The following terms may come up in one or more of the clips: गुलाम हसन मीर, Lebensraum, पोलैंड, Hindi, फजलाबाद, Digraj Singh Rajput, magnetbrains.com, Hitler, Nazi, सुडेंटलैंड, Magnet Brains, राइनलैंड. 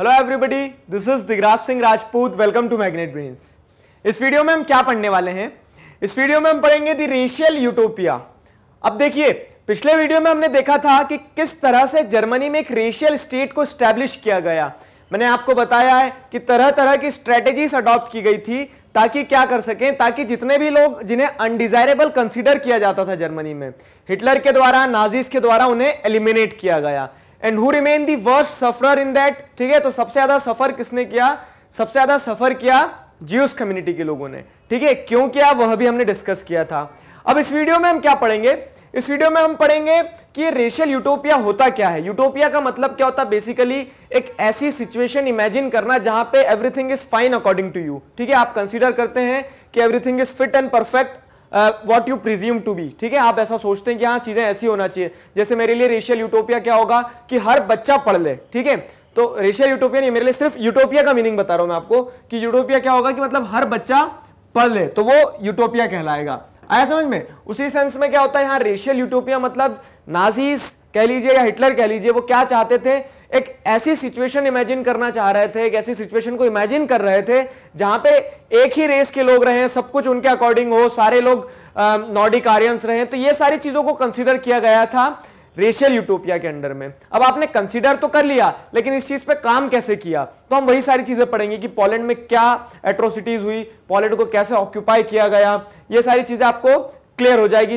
Hello everybody, this is Digraj Singh Rajput. Welcome to magnet brains. इस वीडियो में हम क्या पढ़ने वाले हैं? इस वीडियो में हम पढ़ेंगे द रेशियल यूटोपिया। अब देखिए, पिछले वीडियो में हमने देखा था कि किस तरह से जर्मनी में एक रेशियल स्टेट को स्टैब्लिश किया गया। मैंने आपको बताया है कि तरह तरह की स्ट्रेटेजीज अडॉप्ट की गई थी ताकि क्या कर सकें, ताकि जितने भी लोग जिन्हें अनडिजायरेबल कंसिडर किया जाता था जर्मनी में, हिटलर के द्वारा, नाजीज के द्वारा, उन्हें एलिमिनेट किया गया। And who remain the worst sufferer in that, ठीक है? तो सबसे ज्यादा सफर किसने किया? सबसे ज्यादा सफर किया ज्यूस कम्युनिटी के लोगों ने, ठीक है? क्यों किया वह भी हमने डिस्कस किया था। अब इस वीडियो में हम क्या पढ़ेंगे? इस वीडियो में हम पढ़ेंगे कि ये रेशियल यूटोपिया होता क्या है। यूटोपिया का मतलब क्या होता है? बेसिकली एक ऐसी सिचुएशन इमेजिन करना जहां पे everything is fine according to you, ठीक है? आप कंसीडर करते हैं कि everything is fit and perfect what you presume to be, ठीक है? आप ऐसा सोचते हैं कि हाँ, चीजें ऐसी होना चाहिए। जैसे मेरे लिए रेशियल यूटोपिया क्या होगा कि हर बच्चा पढ़ ले, ठीक है? तो रेशियल यूटोपिया नहीं, मेरे लिए सिर्फ यूटोपिया का मीनिंग बता रहा हूं मैं आपको कि यूटोपिया क्या होगा कि मतलब हर बच्चा पढ़ ले तो वो यूटोपिया कहलाएगा। आया समझ में? उसी सेंस में क्या होता है यहाँ रेशियल यूटोपिया, मतलब नाजीज कह लीजिए या हिटलर कह लीजिए, वो क्या चाहते थे? एक ऐसी सिचुएशन इमेजिन करना चाह रहे थे, एक ऐसी सिचुएशन को इमेजिन कर रहे थे जहां पे एक ही रेस के लोग रहे, सब कुछ उनके अकॉर्डिंग हो, सारे लोग नॉर्डिक आर्यंस रहे। तो ये सारी चीजों को कंसिडर किया गया था रेशियल यूटोपिया के अंडर में। अब आपने कंसीडर तो कर लिया, लेकिन इस चीज पे काम कैसे किया? तो हम वही सारी चीजें पढ़ेंगे कि पोलैंड में क्या एट्रोसिटीज हुई, पोलैंड को कैसे ऑक्यूपाई किया गया, ये सारी चीजें आपको क्लियर हो जाएगी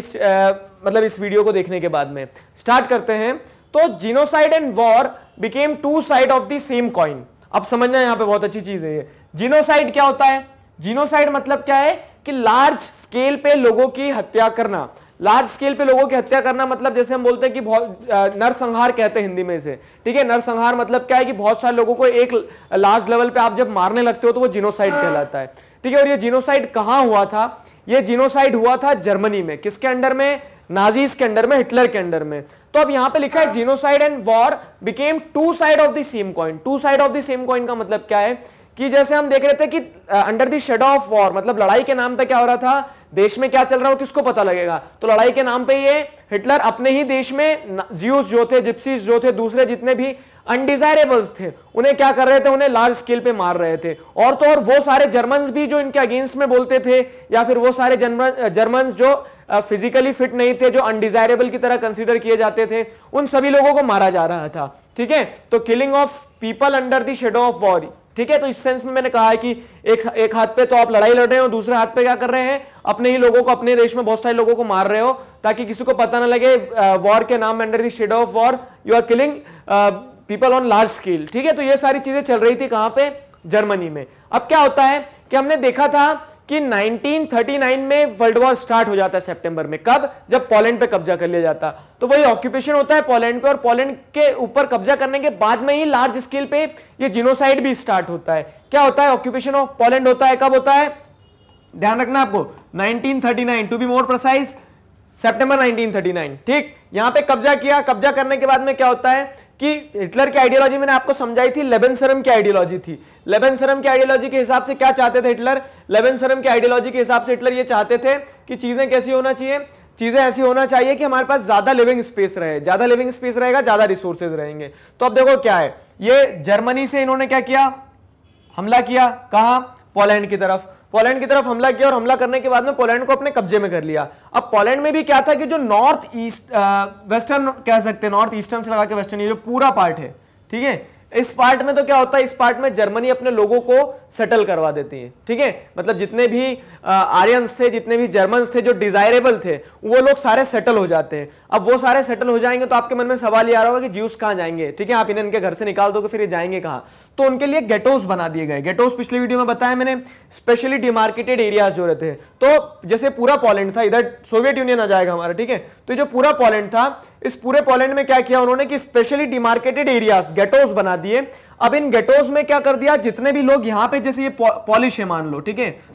मतलब इस वीडियो को देखने के बाद में। स्टार्ट करते हैं। तो genocide and war became two side of the same coin. अब समझना यहाँ पे बहुत अच्छी चीज है। जिनोसाइड क्या होता है? जिनोसाइड मतलब क्या है कि लार्ज स्केल पे लोगों की हत्या करना। लार्ज स्केल पे लोगों की हत्या करना मतलब जैसे हम बोलते हैं कि बहुत नरसंहार कहते हैं हिंदी में इसे, ठीक है? नरसंहार मतलब क्या है कि बहुत सारे लोगों को एक लार्ज लेवल पे आप जब मारने लगते हो तो वो जिनोसाइड कहलाता है, ठीक है? और ये जिनोसाइड कहाँ हुआ था? ये जिनोसाइड हुआ था जर्मनी में। किसके अंडर में? नाजीज के अंडर में, हिटलर के अंडर में। तो अब यहाँ पे लिखा है genocide and war became two side of the same coin. Two side of the same coin का मतलब क्या है कि जैसे हम देख रहे थे कि under the shadow of war, मतलब लड़ाई के नाम पे क्या हो रहा था, देश में क्या चल रहा हो किसको पता लगेगा। तो लड़ाई के नाम पे ये हिटलर अपने ही देश में ज्यूस जो थे, जिप्सीज जो थे, दूसरे जितने भी अनडिजायरेबल्स थे, उन्हें क्या कर रहे थे? उन्हें लार्ज स्केल पे मार रहे थे। और तो और वो सारे जर्मन्स भी जो इनके अगेंस्ट में बोलते थे, या फिर वो सारे जर्मन्स जो फिजिकली फिट नहीं थे, जो अनडिजायरेबल की तरह कंसिडर किए जाते थे, उन सभी लोगों को मारा जा रहा था, ठीक है? तो killing of people under the shadow of war, ठीक है? तो इस सेंस में मैंने कहा है कि एक हाथ पे तो आप लड़ाई लड़ रहे हो, दूसरे हाथ पे क्या कर रहे हैं? अपने ही लोगों को, अपने देश में बहुत सारे लोगों को मार रहे हो ताकि किसी को पता ना लगे। वॉर के नाम under the shadow of war you are killing people on large scale, ठीक है? तो ये सारी चीजें चल रही थी कहां पे? जर्मनी में। अब क्या होता है कि हमने देखा था कि 1939 में वर्ल्ड वॉर स्टार्ट हो जाता है सितंबर में। कब? जब पोलैंड पे कब्जा कर लिया जाता। तो वही ऑक्यूपेशन होता है पोलैंड पे, और पोलैंड के ऊपर कब्जा करने के बाद में ही लार्ज स्केल पे ये जिनोसाइड भी स्टार्ट होता है। क्या होता है? ऑक्यूपेशन ऑफ पोलैंड होता है। कब होता है? ध्यान रखना आपको, 1939 टू बी मोर प्रिसाइज, सितंबर 1939, ठीक? यहां पे कब्जा किया। कब्जा करने के बाद में क्या होता है कि हिटलर की आइडियोलॉजी मैंने आपको समझाई थी, लेबेनसरम की आइडियोलॉजी थी। लेबेनसरम की आइडियोलॉजी के हिसाब से क्या चाहते थे हिटलर? लेबेनसरम की आइडियोलॉजी के हिसाब से हिटलर ये चाहते थे कि चीजें कैसी होना चाहिए? चीजें ऐसी होना चाहिए कि हमारे पास ज्यादा लिविंग स्पेस रहे, ज्यादा लिविंग स्पेस रहेगा, ज्यादा रिसोर्सेज रहेंगे। तो अब देखो क्या है, ये जर्मनी से इन्होंने क्या किया? हमला किया। कहा? पोलैंड की तरफ। पोलैंड की तरफ हमला किया, और हमला करने के बाद में पोलैंड को अपने कब्जे में कर लिया। अब पोलैंड में भी क्या था कि जो नॉर्थ ईस्ट वेस्टर्न कह सकते हैं, नॉर्थ ईस्टर्न से लगा के वेस्टर्न, ये जो पूरा पार्ट है, ठीक है? इस पार्ट में तो क्या होता है, इस पार्ट में जर्मनी अपने लोगों को सेटल करवा देती है, ठीक है? मतलब जितने भी आर्यंस थे, जितने भी जर्मन्स थे जो डिजायरेबल थे, वो लोग सारे सेटल हो जाते हैं। अब वो सारे सेटल हो जाएंगे तो आपके मन में सवाल ये आ रहा होगा कि ज्यूस कहाँ जाएंगे, ठीक है? आप इन्हें इनके घर से निकाल दोगे फिर ये जाएंगे कहाँ? तो उनके लिए गेटोज बना दिए गए। गेटोज पिछले वीडियो में बताया मैंने, स्पेशली डिमार्केटेड एरियाज जो रहते हैं। तो जैसे पूरा पोलैंड था, इधर सोवियत यूनियन आ जाएगा हमारा, ठीक है? तो जो पूरा पोलैंड था, इस पूरे पोलैंड में क्या किया उन्होंने कि स्पेशली डिमार्केटेड एरियाज, गेटोज बना दिए। अब इन गेटोज में क्या कर दिया, जितने भी लोग यहाँ पे, जैसे ये पॉलिश है मान लो, ठीक है?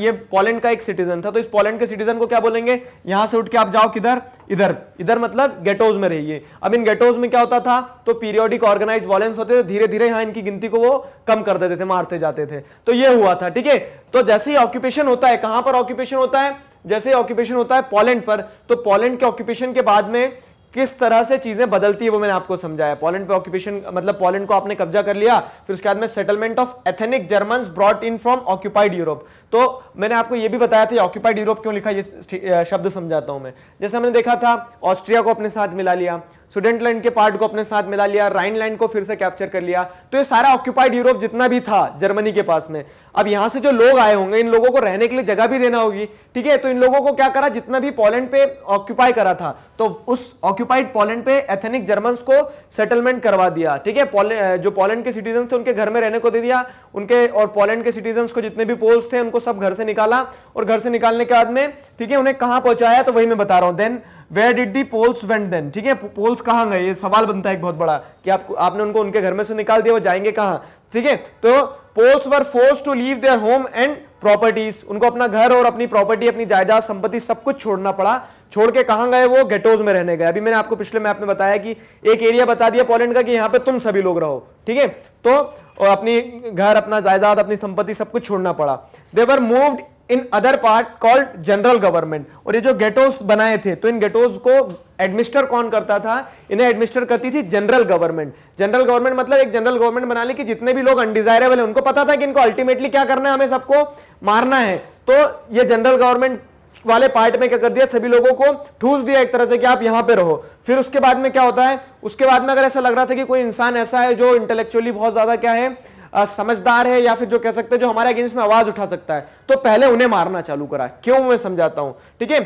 ये पोलैंड का एक सिटीजन था, तो इस पोलैंड के सिटीजन को क्या बोलेंगे? यहां से उठ के आप जाओ किधर? इधर। इधर मतलब गेटोज में रहिए। अब इन गेटोज में क्या होता था, तो पीरियोडिक ऑर्गेनाइज वॉयलेंस होते थे, धीरे धीरे यहाँ इनकी गिनती को वो कम कर देते थे, मारते जाते थे। तो ये हुआ था, ठीक है? तो जैसे ही ऑक्यूपेशन होता है, कहां पर ऑक्यूपेशन होता है? जैसे ही ऑक्यूपेशन होता है पोलैंड पर, तो पोलैंड के ऑक्यूपेशन के बाद में किस तरह से चीजें बदलती है वो मैंने आपको समझाया। पोलैंड पे ऑक्यूपेशन मतलब पोलैंड को आपने कब्जा कर लिया, फिर उसके बाद में settlement of ethnic Germans brought in from occupied Europe. तो मैंने आपको ये भी बताया था ऑक्यूपाइड यूरोप क्यों लिखा ये शब्द समझाता हूं मैं। जैसे हमने देखा था ऑस्ट्रिया को अपने साथ मिला लिया, सुडेंटलैंड के पार्ट को अपने साथ मिला लिया, राइनलैंड को फिर से कैप्चर कर लिया। तो ये सारा ऑक्यूपाइड यूरोप जितना भी था जर्मनी के पास में, अब यहां से जो लोग आए होंगे इन लोगों को रहने के लिए जगह भी देना होगी, ठीक है। तो इन लोगों को क्या करा, जितना भी पोलैंड पे ऑक्यूपाई करा था तो उस ऑक्यूपाइड पोलैंड पे एथनिक जर्मन्स को सेटलमेंट करवा दिया, ठीक है। जो पोलैंड के सिटीजन थे उनके घर में रहने को दे दिया उनके, और पोलैंड के सिटीजन्स को जितने भी पोल्स थे उनको सब घर से निकाला, और घर से निकालने के बाद में, ठीक है, उन्हें कहां पहुंचाया तो वही मैं बता रहा हूं। Then Where did the Poles went then? ठीक है, पोल्स कहाँ गए, ये सवाल बनता है एक बहुत बड़ा कि आपने उनको उनके घर में से निकाल दिया, वो जाएंगे कहाँ, ठीक है। तो Poles were forced to leave their home and properties, उनको अपना घर और अपनी प्रॉपर्टी, अपनी जायदाद, संपत्ति सब कुछ छोड़ना पड़ा। छोड़ के कहाँ गए वो, गेटोज में रहने गए। अभी मैंने आपको पिछले मैप में बताया कि एक एरिया बता दिया पोलैंड का कि यहाँ पे तुम सभी लोग रहो, ठीक है। तो अपनी घर, अपना जायदाद, अपनी संपत्ति सब कुछ छोड़ना पड़ा। They were moved in other part called general government. और ये जो गेटोस बनाए थे तो इन गेटोस को एडमिनिस्टर कौन करता था, इन्हें एडमिनिस्टर करती थी जनरल गवर्नमेंट। जनरल गवर्नमेंट मतलब एक जनरल गवर्नमेंट बना ली कि जितने भी लोग अनडिजायरेबल हैं उनको पता था कि इनको अल्टीमेटली क्या करना है, हमें सबको मारना है। तो ये जनरल गवर्नमेंट वाले पार्ट में क्या कर दिया, सभी लोगों को ठूस दिया एक तरह से कि आप यहां पे रहो। फिर उसके बाद में क्या होता है, उसके बाद में अगर ऐसा लग रहा था कि कोई इंसान ऐसा है जो इंटेलेक्चुअली बहुत ज्यादा क्या है, समझदार है, या फिर जो कह सकते हैं जो हमारे अगेंस्ट में आवाज उठा सकता है, तो पहले उन्हें मारना चालू करा। क्यों मैं समझाता हूं, ठीक है।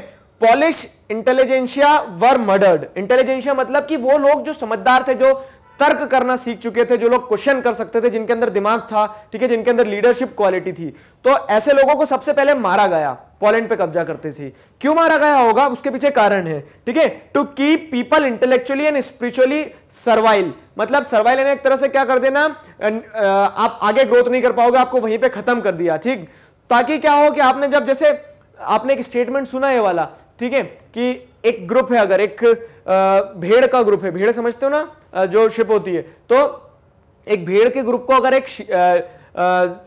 Polish intelligentsia were murdered. Intelligentsia मतलब कि वो लोग जो समझदार थे, जो तर्क करना सीख चुके थे, जो लोग क्वेश्चन कर सकते थे, जिनके अंदर दिमाग था, ठीक है, जिनके अंदर लीडरशिप क्वालिटी थी, तो ऐसे लोगों को सबसे पहले मारा गया पोलैंड पे कब्जा करते थे। क्यों मारा गया होगा, उसके पीछे कारण है, ठीक है। To keep people intellectually and spiritually servile, मतलब सर्वाइल यानी एक तरह से क्या कर देना, आप आगे ग्रोथ नहीं कर पाओगे, आपको वहीं पे खत्म कर दिया, ठीक। ताकि क्या हो कि आपने जब, जैसे आपने एक स्टेटमेंट सुना है वाला, ठीक है, कि एक ग्रुप है, अगर एक भेड़ का ग्रुप है, भेड़ समझते हो ना जो शिप होती है, तो एक भेड़ के ग्रुप को अगर एक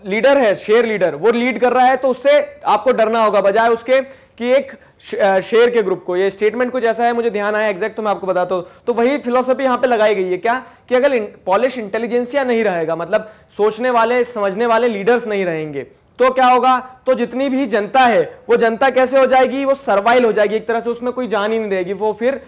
लीडर है, शेर लीडर, वो लीड कर रहा है तो उससे आपको डरना होगा, बजाय उसके कि एक शेर के ग्रुप को। ये स्टेटमेंट कुछ ऐसा है, मुझे ध्यान आया एग्जैक्ट तो मैं आपको बताता हूँ। तो वही फिलॉसफी यहाँ पे लगाई गई है क्या, कि अगर पॉलिश इंटेलिजेंसिया नहीं रहेगा, मतलब सोचने वाले समझने वाले लीडर्स नहीं रहेंगे, तो क्या होगा, तो जितनी भी जनता है वो जनता कैसे हो जाएगी, वो सर्वाइल हो जाएगी एक तरह से, उसमें कोई जान ही नहीं रहेगी, वो फिर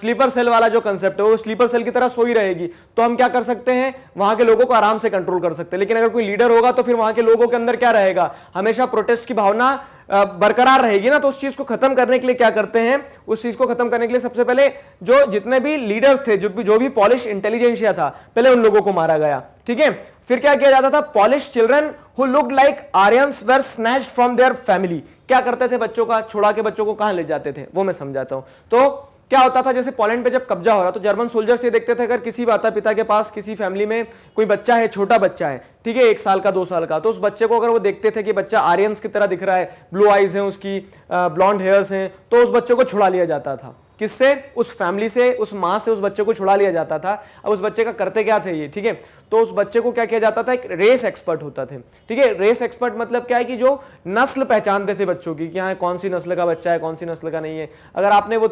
स्लीपर सेल वाला जो कंसेप्ट है वो स्लीपर सेल की तरह सोई रहेगी। तो हम क्या कर सकते हैं, वहां के लोगों को आराम से कंट्रोल कर सकते हैं। लेकिन अगर कोई लीडर होगा तो फिर वहां के लोगों के अंदर क्या रहेगा, हमेशा प्रोटेस्ट की भावना बरकरार रहेगी ना। तो उस चीज को खत्म करने के लिए क्या करते हैं, उस चीज को खत्म करने के लिए सबसे पहले जो जितने भी लीडर्स थे, जो भी पॉलिश इंटेलिजेंसिया था, पहले उन लोगों को मारा गया, ठीक है। फिर क्या किया जाता था, Polish children who looked like Aryans were snatched from their family. क्या करते थे, बच्चों का छुड़ा के बच्चों को कहां ले जाते थे वो मैं समझाता हूं। तो क्या होता था, जैसे पोलैंड पे जब कब्जा हो रहा तो जर्मन सोल्जर्स ये देखते थे अगर किसी माता पिता के पास, किसी फैमिली में कोई बच्चा है, छोटा बच्चा है, ठीक है, 1 साल का 2 साल का, तो उस बच्चे को अगर वो देखते थे कि बच्चा आर्यंस की तरह दिख रहा है, ब्लू आइज है उसकी, ब्लॉन्ड हेयर्स हैं, तो उस बच्चे को छुड़ा लिया जाता था। किससे, उस फैमिली से, उस माँ से उस बच्चे को छुड़ा लिया जाता था। अब उस बच्चे का करते क्या थे ये, ठीक है, तो उस बच्चे को क्या किया जाता था, एक रेस एक्सपर्ट होता थे, ठीक है। रेस एक्सपर्ट मतलब क्या है कि जो नस्ल पहचानते थे बच्चों की, कि हाँ कौन सी नस्ल का बच्चा है, कौन सी नस्ल का नहीं है। अगर आपने वो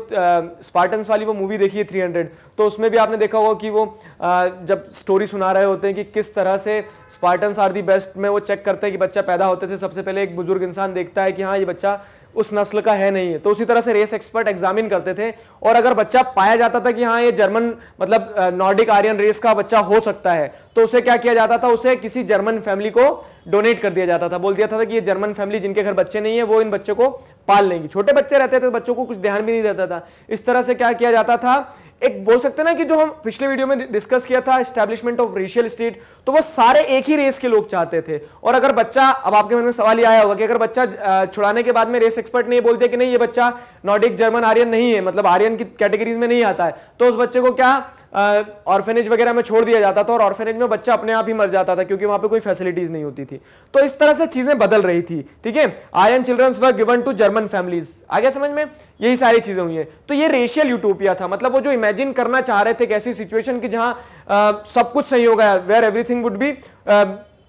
स्पार्टन्स वाली वो मूवी देखी है 300, तो उसमें भी आपने देखा होगा कि वो जब स्टोरी सुना रहे होते हैं कि किस तरह से स्पार्टन्स आर दी बेस्ट में वो चेक करते हैं कि बच्चा पैदा होते थे, सबसे पहले एक बुजुर्ग इंसान देखता है कि हाँ ये बच्चा उस नस्ल का है नहीं है, तो उसी तरह से रेस एक्सपर्ट एग्जामिन करते थे। और अगर बच्चा पाया जाता था कि हाँ ये जर्मन मतलब नॉर्डिक आर्यन रेस का बच्चा हो सकता है, तो उसे क्या किया जाता था, उसे किसी जर्मन फैमिली को डोनेट कर दिया जाता था। बोल दिया था कि ये जर्मन फैमिली जिनके घर बच्चे नहीं है वो इन बच्चों को पाल लेंगी। छोटे बच्चे रहते थे, बच्चों को कुछ ध्यान भी नहीं देता था। इस तरह से क्या किया जाता था, एक बोल सकते ना कि जो हम पिछले वीडियो में डिस्कस किया था एस्टैब्लिशमेंट ऑफ रेशियल स्टेट, तो वो सारे एक ही रेस के लोग चाहते थे। और अगर बच्चा, अब आपके मन में सवाल ये आया होगा कि अगर बच्चा छुड़ाने के बाद में रेस एक्सपर्ट ने बोल दिया कि नहीं ये बच्चा नॉर्डिक जर्मन आर्यन नहीं है, मतलब आर्यन की कैटेगरीज में नहीं आता है, तो उस बच्चे को क्या ऑर्फेनेज वगैरह में छोड़ दिया जाता था, और ऑर्फेनेज में बच्चा अपने आप ही मर जाता था क्योंकि वहां पे कोई फैसिलिटीज नहीं होती थी। तो इस तरह से चीजें बदल रही थी, ठीक है। Aryan childrens were given to German families, आगे समझ में यही सारी चीजें हुई है। तो ये रेशियल यूटोपिया था, मतलब वो जो इमेजिन करना चाह रहे थे एक ऐसी सिचुएशन की जहां सब कुछ सही होगा, where everything would be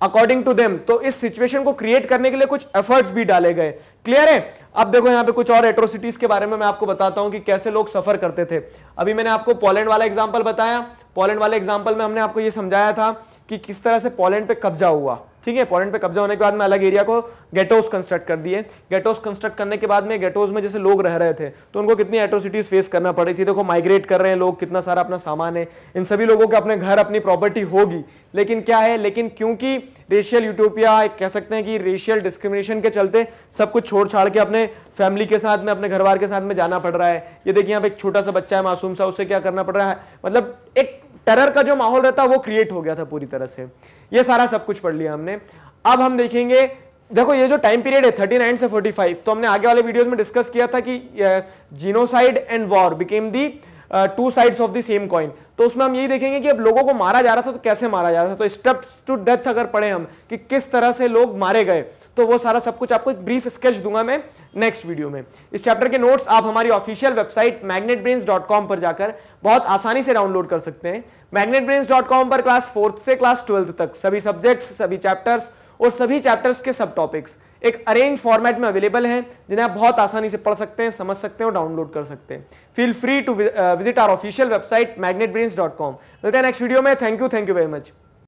according to them. तो इस सिचुएशन को क्रिएट करने के लिए कुछ एफर्ट्स भी डाले गए। क्लियर है? अब देखो यहाँ पे कुछ और एट्रोसिटीज के बारे में मैं आपको बताता हूँ कि कैसे लोग सफर करते थे। अभी मैंने आपको पोलैंड वाला एग्जाम्पल बताया। पोलैंड वाले एग्जाम्पल में हमने आपको ये समझाया था कि किस तरह से पोलैंड पे कब्जा हुआ। ठीक है, पोलैंड पे कब्जा होने के बाद में अलग एरिया को गेटोज कंस्ट्रक्ट कर दिए। गेटोज कंस्ट्रक्ट करने के बाद में गेटोज में जैसे लोग रह रहे थे तो उनको कितनी एट्रोसिटीज फेस करना पड़ी थी। देखो माइग्रेट कर रहे हैं लोग, कितना सारा अपना सामान है, इन सभी लोगों के अपने घर अपनी प्रॉपर्टी होगी, लेकिन क्या है, लेकिन क्योंकि रेशियल यूटोपिया कह सकते हैं कि रेशियल डिस्क्रिमिनेशन के चलते सब कुछ छोड़ छाड़ के अपने फैमिली के साथ में अपने घरवार के साथ में जाना पड़ रहा है। ये देखिए यहाँ पे एक छोटा सा बच्चा है मासूम सा, उससे क्या करना पड़ रहा है, मतलब एक टेरर का जो माहौल रहता है वो क्रिएट हो गया था पूरी तरह से। ये सारा सब कुछ पढ़ लिया हमने। अब हम देखेंगे, देखो ये जो टाइम पीरियड है 39 से 45, तो हमने आगे वाले वीडियोस में डिस्कस किया था कि genocide and war became the two sides of the same coin. तो उसमें हम यही देखेंगे कि अब लोगों को मारा जा रहा था तो कैसे मारा जा रहा था। तो स्टेप्स टू डेथ अगर पढ़े हम कि किस तरह से लोग मारे गए, तो वो सारा सब कुछ आपको एक ब्रीफ स्केच दूंगा मैं नेक्स्ट वीडियो में। इस चैप्टर के नोट्स आप हमारी ऑफिशियल वेबसाइट magnetbrains.com पर जाकर बहुत आसानी से डाउनलोड कर सकते हैं। magnetbrains.com पर क्लास 4th से क्लास 12th तक सभी सब्जेक्ट्स, सभी चैप्टर्स और सभी चैप्टर्स के सब टॉपिक्स एक अरेंज फॉर्मेट में अवेलेबल हैं, जिन्हें आप बहुत आसानी से पढ़ सकते हैं, समझ सकते हैं और डाउनलोड कर सकते हैं। Feel free to visit our official website magnetbrains.com। मिलते हैं नेक्स्ट वीडियो में। Thank you very much.